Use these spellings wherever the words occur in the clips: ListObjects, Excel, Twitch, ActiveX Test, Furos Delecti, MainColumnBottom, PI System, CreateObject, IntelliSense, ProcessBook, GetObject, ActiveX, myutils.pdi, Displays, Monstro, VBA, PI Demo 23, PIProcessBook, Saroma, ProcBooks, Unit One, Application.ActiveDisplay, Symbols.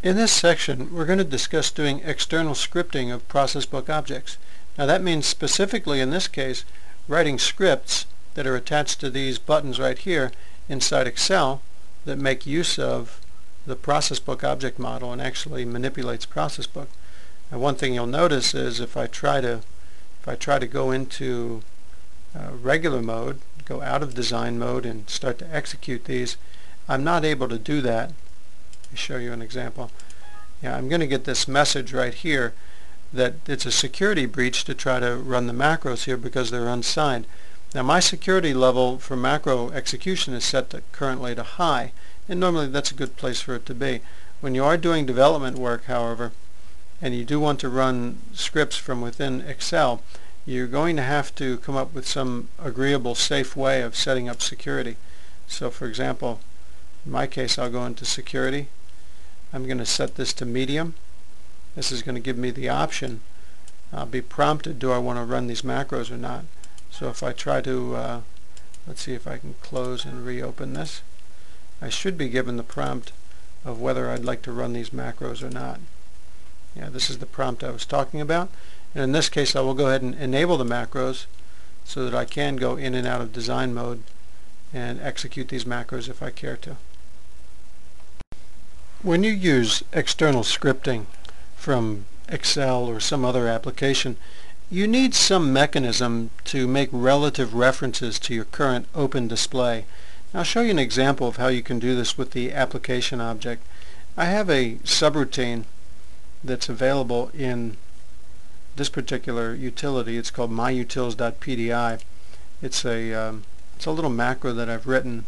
In this section, we're going to discuss doing external scripting of ProcessBook objects. Now that means specifically in this case, writing scripts that are attached to these buttons right here inside Excel that make use of the ProcessBook object model and actually manipulates ProcessBook. Now one thing you'll notice is if I try to go into regular mode, go out of design mode and start to execute these, I'm not able to do that. Let me show you an example. Yeah, I'm going to get this message right here that it's a security breach to try to run the macros here because they're unsigned. Now my security level for macro execution is set to currently to high, and normally that's a good place for it to be. When you are doing development work, however, and you do want to run scripts from within Excel, you're going to have to come up with some agreeable, safe way of setting up security. So for example, in my case, I'll go into security. I'm going to set this to medium. This is going to give me the option. I'll be prompted, do I want to run these macros or not? So if I try to, let's see if I can close and reopen this. I should be given the prompt of whether I'd like to run these macros or not. Yeah, this is the prompt I was talking about. And in this case, I will go ahead and enable the macros so that I can go in and out of design mode and execute these macros if I care to. When you use external scripting from Excel or some other application, you need some mechanism to make relative references to your current open display. I'll show you an example of how you can do this with the application object. I have a subroutine that's available in this particular utility. It's called myutils.pdi. It's a little macro that I've written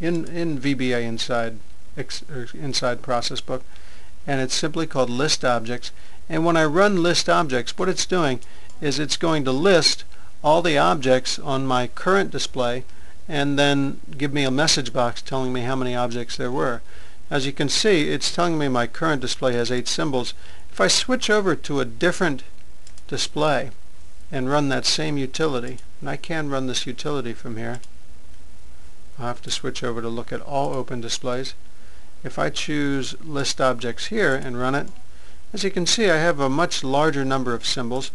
in VBA inside ProcessBook, and it's simply called ListObjects. And when I run ListObjects, what it's doing is it's going to list all the objects on my current display and then give me a message box telling me how many objects there were. As you can see, it's telling me my current display has 8 symbols. If I switch over to a different display and run that same utility, and I can run this utility from here, I'll have to switch over to look at all open displays. If I choose list objects here and run it, as you can see, I have a much larger number of symbols.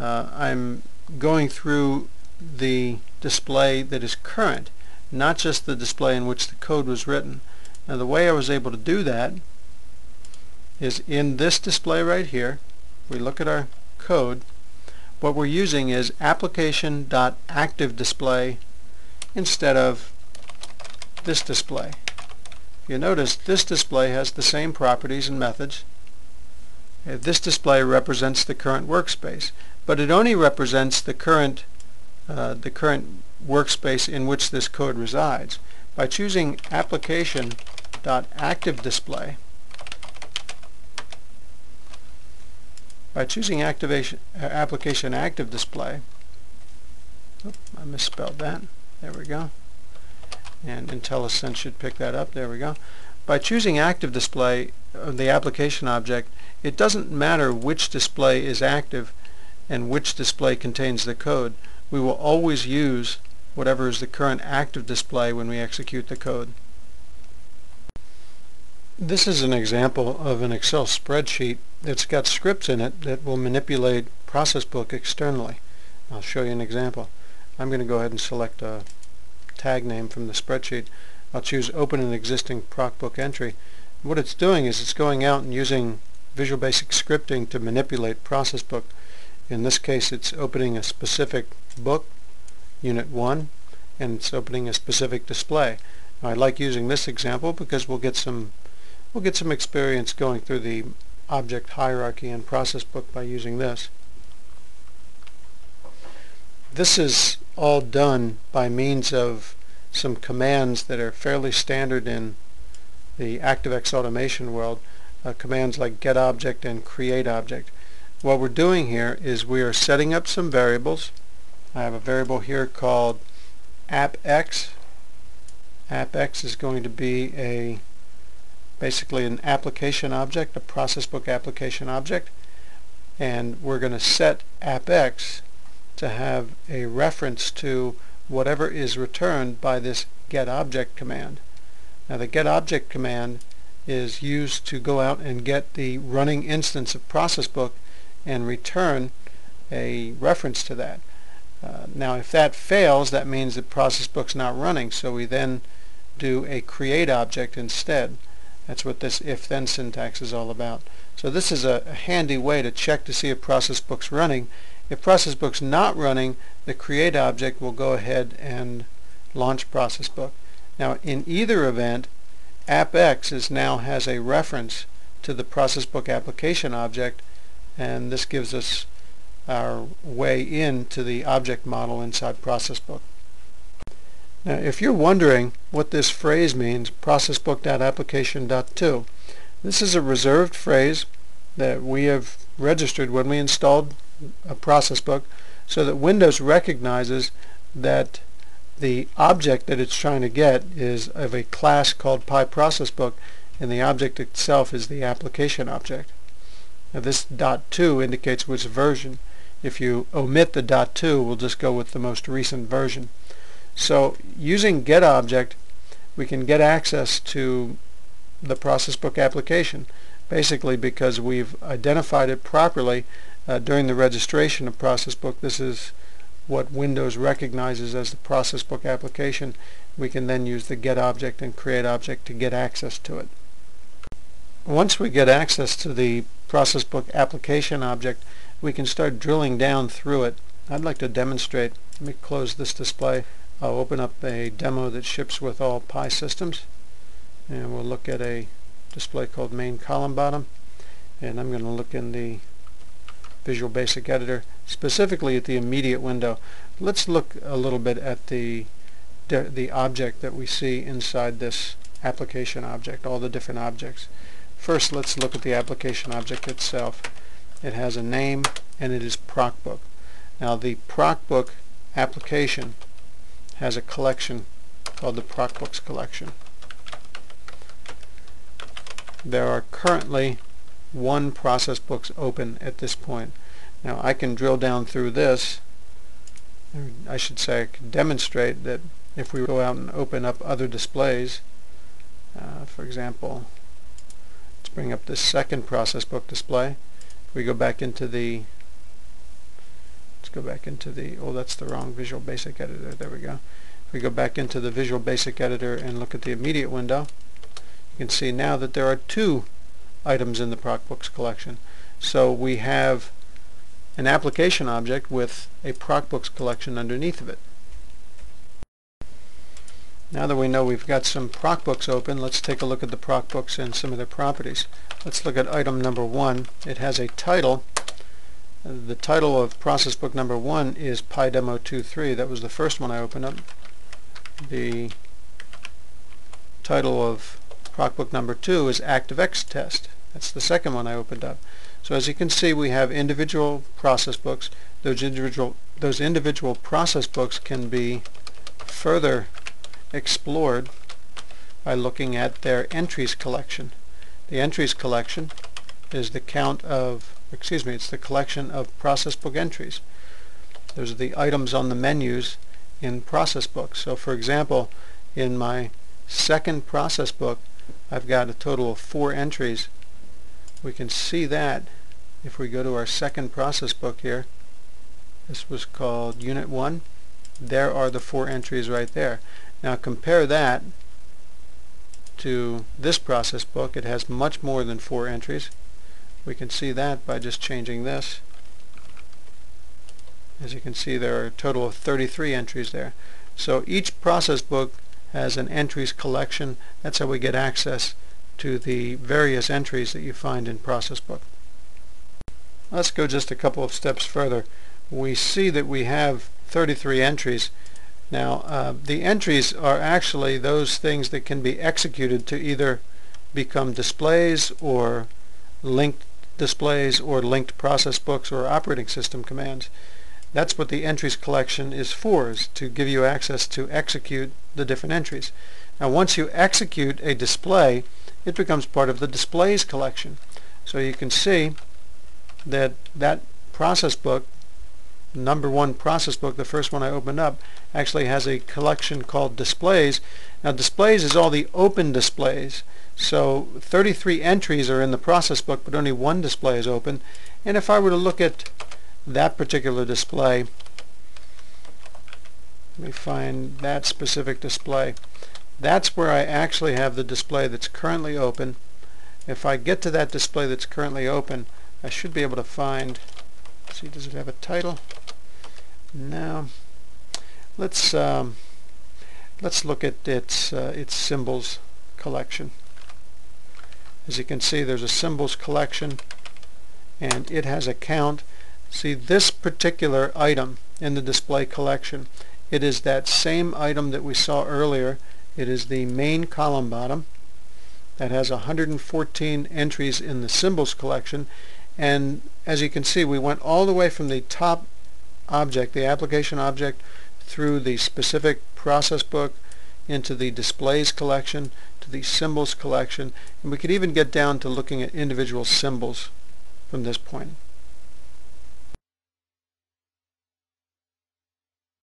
I'm going through the display that is current, not just the display in which the code was written. Now the way I was able to do that is in this display right here. If we look at our code, what we're using is Application.ActiveDisplay instead of this display. You notice this display has the same properties and methods. This display represents the current workspace, but it only represents the current workspace in which this code resides. By choosing Application.ActiveDisplay, Application.ActiveDisplay, I misspelled that, there we go, and IntelliSense should pick that up, there we go. By choosing ActiveDisplay of the application object, it doesn't matter which display is active and which display contains the code. We will always use whatever is the current active display when we execute the code. This is an example of an Excel spreadsheet that's got scripts in it that will manipulate ProcessBook externally. I'll show you an example. I'm going to go ahead and select a tag name from the spreadsheet. I'll choose Open an Existing ProcBook Entry. What it's doing is it's going out and using Visual Basic Scripting to manipulate ProcessBook. In this case, it's opening a specific book, Unit One, and it's opening a specific display. Now, I like using this example because we'll get some experience going through the object hierarchy in ProcessBook by using this. This is all done by means of some commands that are fairly standard in the ActiveX automation world, commands like GetObject and CreateObject. What we're doing here is we are setting up some variables. I have a variable here called AppX. AppX is going to be basically an application object, a ProcessBook application object, and we're going to set AppX to have a reference to whatever is returned by this GetObject command. Now the GetObject command is used to go out and get the running instance of ProcessBook and return a reference to that. Now if that fails, that means that ProcessBook's not running, so we then do a create object instead. That's what this if-then syntax is all about. So this is a handy way to check to see if ProcessBook's running. If ProcessBook's not running, the create object will go ahead and launch ProcessBook. Now in either event, AppX now has a reference to the ProcessBook application object, and this gives us our way into the object model inside ProcessBook. Now if you're wondering what this phrase means, ProcessBook.Application.2, this is a reserved phrase that we have registered when we installed a ProcessBook so that Windows recognizes that the object that it's trying to get is of a class called PIProcessBook, and the object itself is the application object. Now this .2 indicates which version. If you omit the .2, we'll just go with the most recent version. So using getObject, we can get access to the ProcessBook application, basically because we've identified it properly during the registration of ProcessBook. This is what Windows recognizes as the ProcessBook application. We can then use the getObject and createObject to get access to it. Once we get access to the ProcessBook application object, we can start drilling down through it. I'd like to demonstrate. Let me close this display. I'll open up a demo that ships with all PI systems, and we'll look at a display called MainColumnBottom, and I'm going to look in the Visual Basic Editor, specifically at the immediate window. Let's look a little bit at the object that we see inside this application object, all the different objects. First, let's look at the application object itself. It has a name, and it is ProcBook. Now the ProcBook application has a collection called the ProcBooks collection. There are currently one ProcessBooks open at this point. Now I can drill down through this. I should say I can demonstrate that if we go out and open up other displays, for example, let's bring up this second ProcessBook display. If we go back into the oh, that's the wrong Visual Basic Editor. There we go. If we go back into the Visual Basic Editor and look at the immediate window, you can see now that there are two items in the ProcBooks collection. So we have an application object with a ProcBooks collection underneath of it. Now that we know we've got some ProcBooks open, let's take a look at the ProcBooks and some of their properties. Let's look at item number 1. It has a title. The title of ProcessBook number 1 is PI Demo 23. That was the first one I opened up. The title of ProcBook number 2 is ActiveX Test. That's the second one I opened up. So as you can see, we have individual ProcessBooks. Those individual ProcessBooks can be further explored by looking at their entries collection. The entries collection is the collection of ProcessBook entries. Those are the items on the menus in ProcessBook. So for example, in my second ProcessBook, I've got a total of 4 entries. We can see that if we go to our second ProcessBook here. This was called Unit One. There are the 4 entries right there. Now compare that to this ProcessBook. It has much more than 4 entries. We can see that by just changing this. As you can see, there are a total of 33 entries there. So each ProcessBook has an entries collection. That's how we get access to the various entries that you find in ProcessBook. Let's go just a couple of steps further. We see that we have 33 entries. Now the entries are actually those things that can be executed to either become displays or linked displays or linked ProcessBooks or operating system commands. That's what the entries collection is for, is to give you access to execute the different entries. Now once you execute a display, it becomes part of the displays collection. So you can see that ProcessBook number one ProcessBook, the first one I opened up, actually has a collection called Displays. Now Displays is all the open displays. So 33 entries are in the ProcessBook, but only one display is open. And if I were to look at that particular display, let me find that specific display. That's where I actually have the display that's currently open. If I get to that display that's currently open, I should be able to find, see, does it have a title? No. Let's look at its symbols collection. As you can see, there's a symbols collection and it has a count. See, this particular item in the display collection, it is that same item that we saw earlier. It is the main column bottom that has 114 entries in the symbols collection, and as you can see, we went all the way from the top object, the application object, through the specific ProcessBook, into the displays collection, to the symbols collection, and we could even get down to looking at individual symbols from this point.